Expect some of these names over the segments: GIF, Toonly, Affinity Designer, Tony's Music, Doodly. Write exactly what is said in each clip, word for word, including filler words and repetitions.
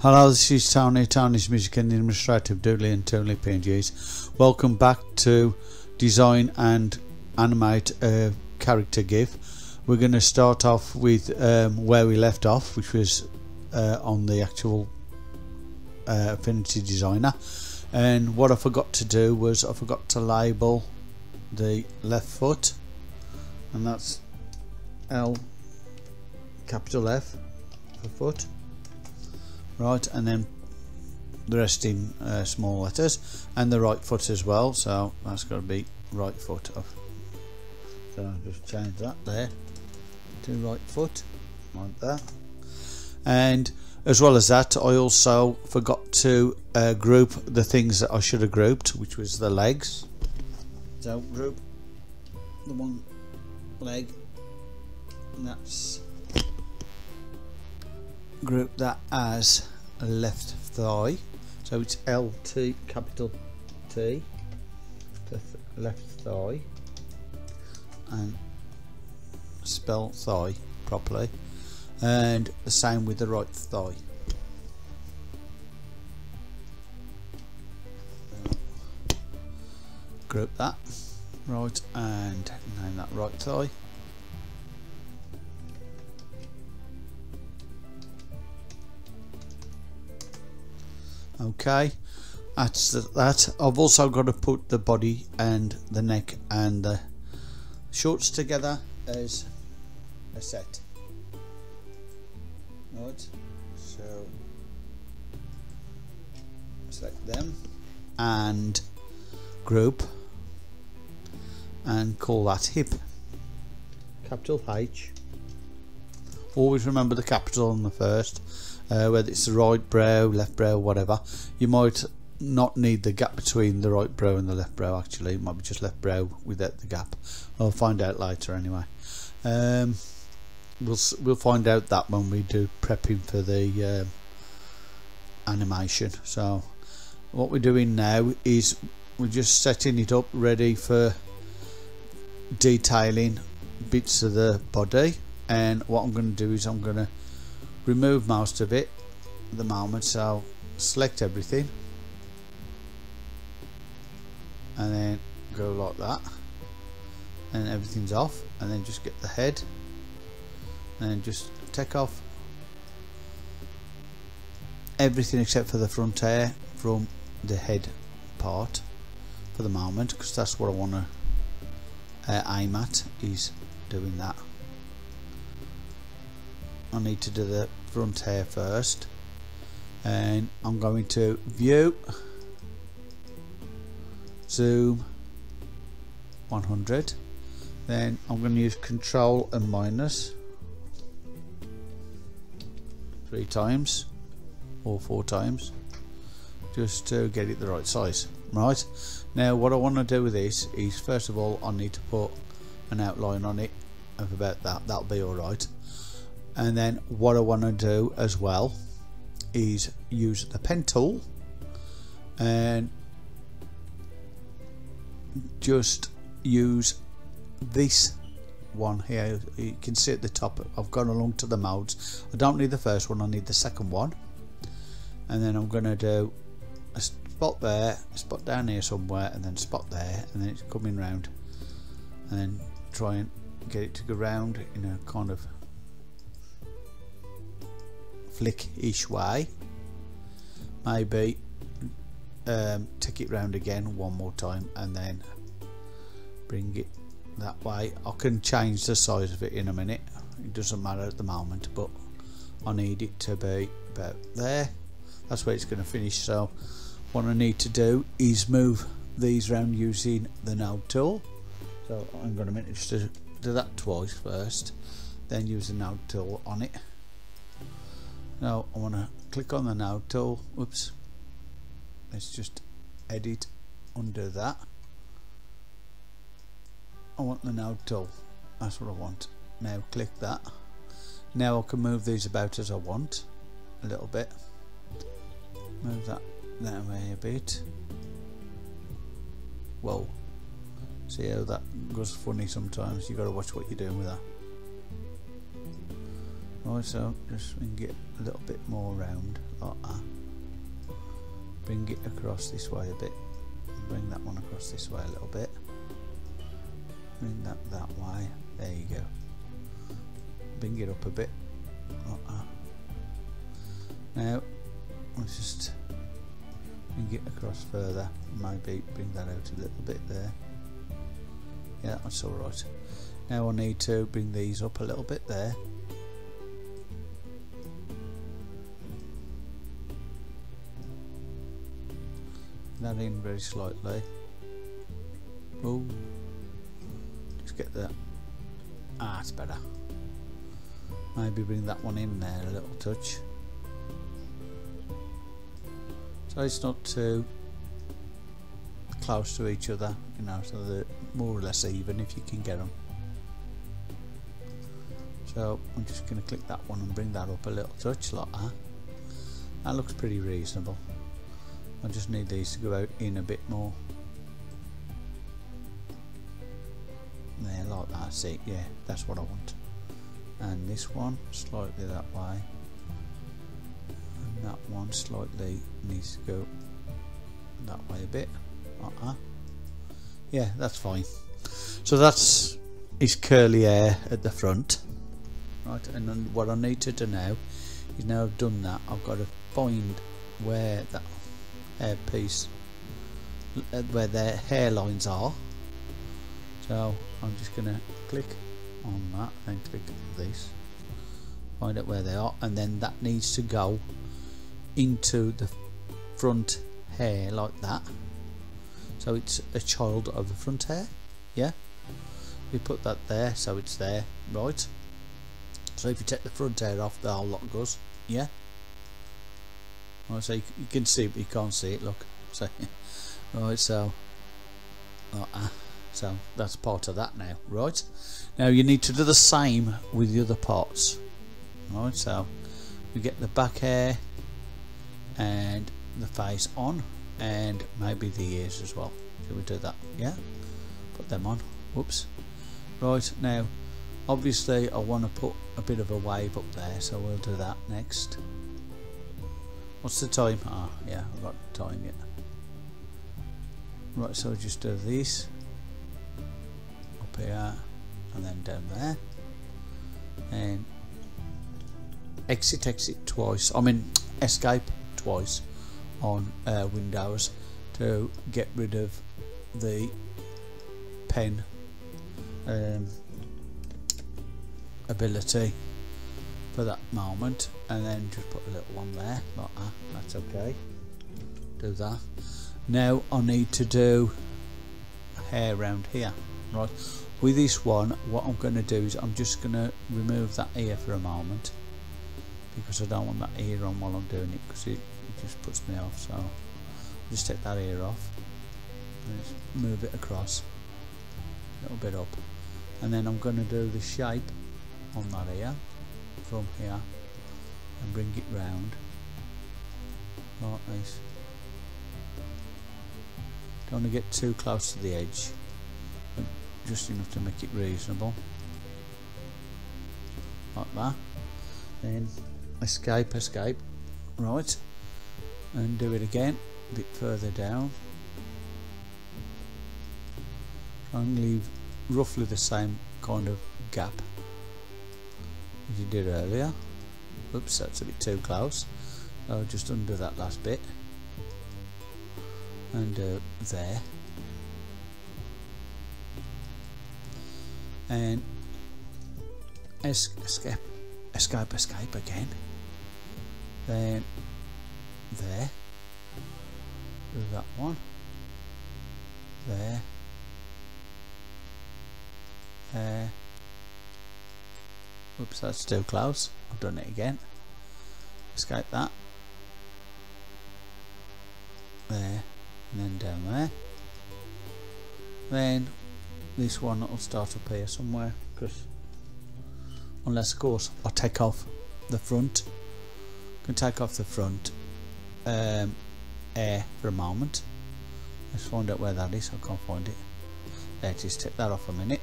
Hello, this is Tony, Tony's Music and the administrator of Doodly and Toonly P N Gs. Welcome back to design and animate a character GIF. We're going to start off with um, where we left off, which was uh, on the actual uh, Affinity Designer. And what I forgot to do was I forgot to label the left foot, and that's L capital F for foot. Right, and then the rest in uh, small letters, and the right foot as well, so that's got to be right foot. Off. So I'll just change that there to right foot, like that. And as well as that, I also forgot to uh, group the things that I should have grouped, which was the legs. So group the one leg, and that's group that as left thigh, so it's L T capital T to th left thigh, and spell thigh properly, and the same with the right thigh. Group that right and name that right thigh. Okay, that's that. I've also got to put the body and the neck and the shorts together as a set. Right, so select them and group and call that hip. Capital H. Always remember the capital on the first. Uh, whether it's the right brow, left brow, whatever, you might not need the gap between the right brow and the left brow. Actually, it might be just left brow without the gap. I'll find out later anyway. Um, we'll we'll find out that when we do prepping for the um, animation. So what we're doing now is we're just setting it up ready for detailing bits of the body. And what I'm going to do is I'm going to remove most of it at the moment, so select everything and then go like that, and everything's off, and then just get the head and then just take off everything except for the front hair from the head part for the moment, because that's what I want to uh, aim at, is doing that. I need to do the front hair first, and I'm going to view, zoom one hundred, then I'm going to use control and minus three times or four times just to get it the right size. Right, now what I want to do with this is, first of all, I need to put an outline on it of about that, that'll be alright. And then what I want to do as well is use the pen tool and just use this one here. You can see at the top I've gone along to the modes. I don't need the first one, I need the second one. And then I'm going to do a spot there, a spot down here somewhere, and then spot there, and then it's coming round, and then try and get it to go round in a kind of flick-ish way. Maybe um, tick it round again one more time and then bring it that way. I can change the size of it in a minute, it doesn't matter at the moment, but I need it to be about there. That's where it's going to finish. So what I need to do is move these round using the node tool, so I'm going to manage to do that twice first, then use the node tool on it. Now I want to click on the now tool. Oops, let's just edit, undo that. I want the now tool, that's what I want. Now click that. Now I can move these about as I want a little bit. Move that that way a bit. Whoa, see how that goes funny sometimes, you got to watch what you're doing with that. Also, just bring it a little bit more round, like that. Bring it across this way a bit. Bring that one across this way a little bit. Bring that that way. There you go. Bring it up a bit, like that. Now, let's just bring it across further. Maybe bring that out a little bit there. Yeah, that's all right. Now I need to bring these up a little bit there. That in very slightly. Oh, just get that. Ah, it's better. Maybe bring that one in there a little touch. So it's not too close to each other, you know, so they're more or less even if you can get them. So I'm just going to click that one and bring that up a little touch like that. That looks pretty reasonable. I just need these to go out in a bit more. There, like that, see, yeah, that's what I want. And this one slightly that way. And that one slightly needs to go that way a bit. Like that. Yeah, that's fine. So that's his curly hair at the front. Right, and then what I need to do now is, now I've done that, I've got to find where that hair piece, where their hairlines are. So I'm just going to click on that, then click on this, find out where they are, and then that needs to go into the front hair like that. So it's a child of the front hair, yeah? We put that there, so it's there, right? So if you take the front hair off, the whole lot goes, yeah? Right, so you, you can see it, but you can't see it, look. So, right, so, like that. So that's part of that now, right? Now you need to do the same with the other parts. Right, so we get the back hair and the face on, and maybe the ears as well. Should we do that? Yeah, put them on. Whoops. Right, now obviously I want to put a bit of a wave up there, so we'll do that next. What's the time? Ah, yeah, I've got time yet. Right, so just do this up here and then down there, and exit exit twice, I mean escape twice on uh, Windows to get rid of the pen um, ability for that moment, and then just put a little one there like that. That's okay, do that. Now I need to do hair round here, right? With this one, what I'm going to do is I'm just going to remove that ear for a moment, because I don't want that ear on while I'm doing it, because it just puts me off. So I'll just take that ear off and just move it across a little bit up, and then I'm going to do the shape on that ear from here and bring it round like this. Don't want to get too close to the edge, but just enough to make it reasonable, like that. Then escape escape right, and do it again a bit further down. Try and leave roughly the same kind of gap as you did earlier. Oops, that's a bit too close. I'll just undo that last bit and uh, there, and es escape escape escape again, then there, do that one, there, there, oops, that's too close, I've done it again, escape that, there, and then down there. Then this one will start up here somewhere, because unless of course I take off the front, I can take off the front Um, air for a moment. Let's find out where that is. I can't find it. There it is. Take that off a minute,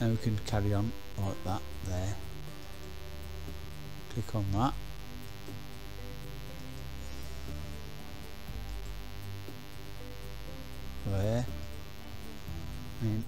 and we can carry on like that. There, click on that. There. And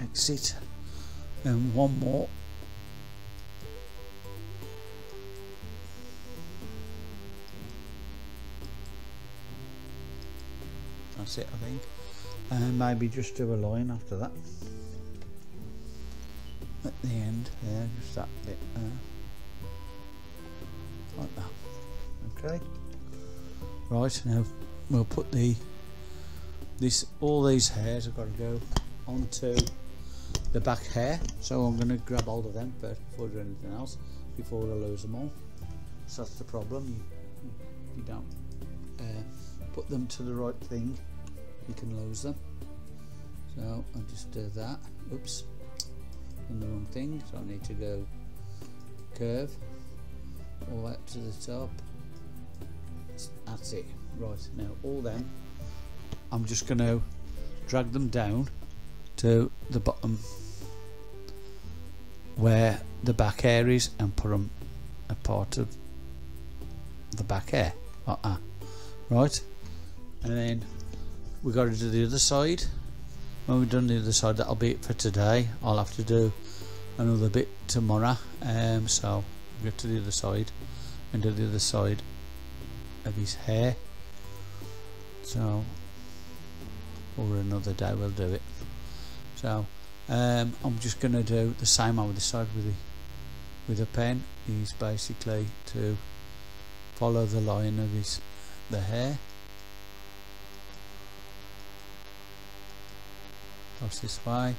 exit. And one more. That's it, I think. And maybe just do a line after that. At the end there, just that bit there. Like that. Okay. Right, now we'll put the this all these hairs have got to go onto the back hair. So I'm gonna grab hold of them first before I do anything else, before I lose them all. So that's the problem. You, you don't uh, put them to the right thing, you can lose them. So I'll just do that. Oops, done the wrong thing. So I need to go curve all the way up to the top. That's it. Right, now all them, I'm just going to drag them down to the bottom where the back hair is and put them a part of the back hair like that. Right, and then we've got to do the other side. When we've done the other side, that'll be it for today. I'll have to do another bit tomorrow, um, so we'll go to the other side and do the other side of his hair. So or another day we'll do it. So um, I'm just going to do the same over the side with the with a pen, is basically to follow the line of his the hair across this way.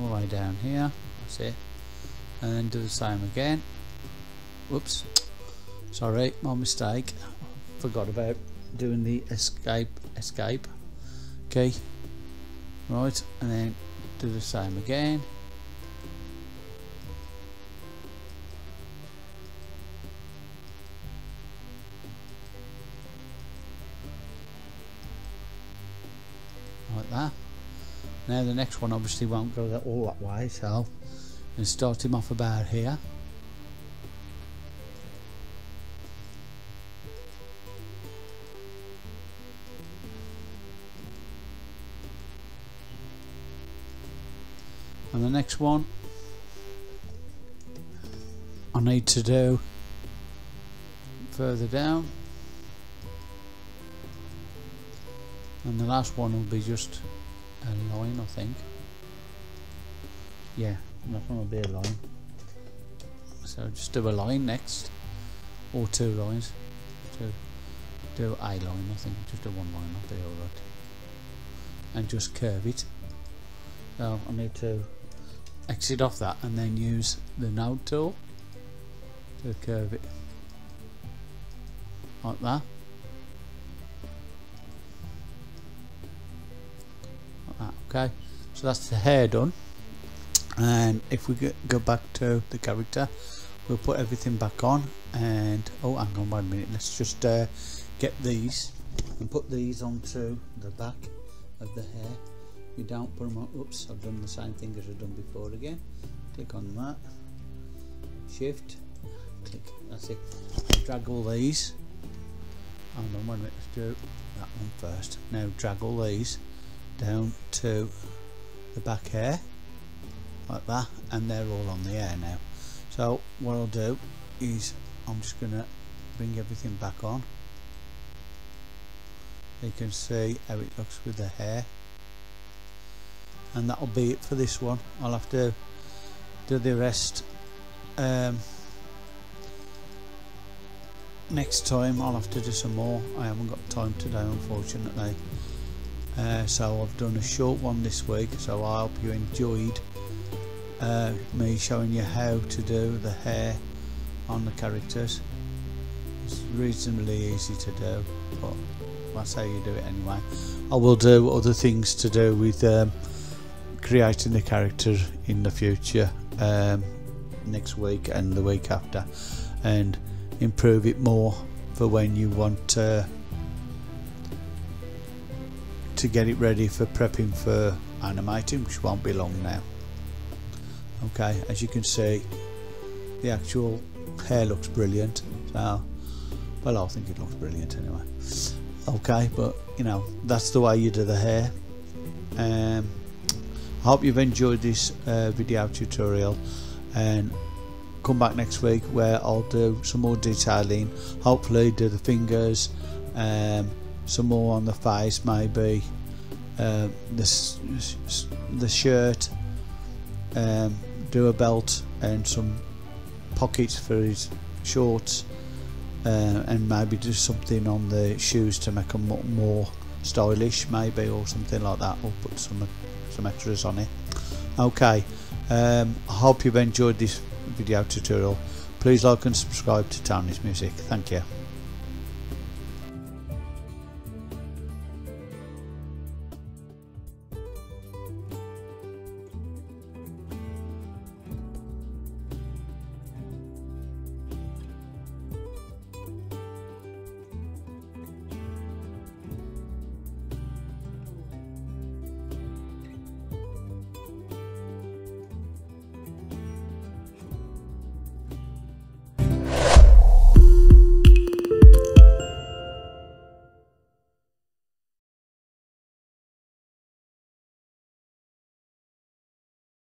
All the way down here, that's it. And then do the same again. Whoops, sorry, my mistake, forgot about doing the escape escape key. Right, and then do the same again. Like that. Now the next one obviously won't go that all that way, so and start him off about here. And the next one I need to do further down, and the last one will be just a line, I think. Yeah, that one will be a line, so just do a line next, or two lines. Do, do a line, I think. Just do one line, that'll be alright. And just curve it. So I need to exit off that and then use the node tool to curve it like that. Like that. Okay, so that's the hair done. And if we go back to the character, we'll put everything back on. And oh, hang on, wait a minute, let's just uh, get these and put these onto the back of the hair. You don't put them on. Oops, I've done the same thing as I've done before again. Click on that, shift, click, that's it. I'll drag all these. Hang on, wait a minute, let's do that one first. Now drag all these down to the back hair. Like that, and they're all on the air now. So what I'll do is I'm just gonna bring everything back on. You can see how it looks with the hair, and that'll be it for this one. I'll have to do the rest um, next time. I'll have to do some more. I haven't got time today, unfortunately, uh, so I've done a short one this week. So I hope you enjoyed Uh, me showing you how to do the hair on the characters. It's reasonably easy to do, but that's how you do it anyway. I will do other things to do with um, creating the character in the future, um, next week and the week after, and improve it more for when you want uh, to get it ready for prepping for animating, which won't be long now. Okay, as you can see, the actual hair looks brilliant. So, well, I think it looks brilliant anyway. Okay, but you know, that's the way you do the hair. Um, I hope you've enjoyed this uh, video tutorial, and come back next week where I'll do some more detailing, hopefully do the fingers, um, some more on the face, maybe uh, the, the shirt, um, do a belt and some pockets for his shorts, uh, and maybe do something on the shoes to make them more stylish maybe, or something like that, or put some some extras on it. Okay, um, I hope you've enjoyed this video tutorial. Please like and subscribe to Tony's Music. Thank you.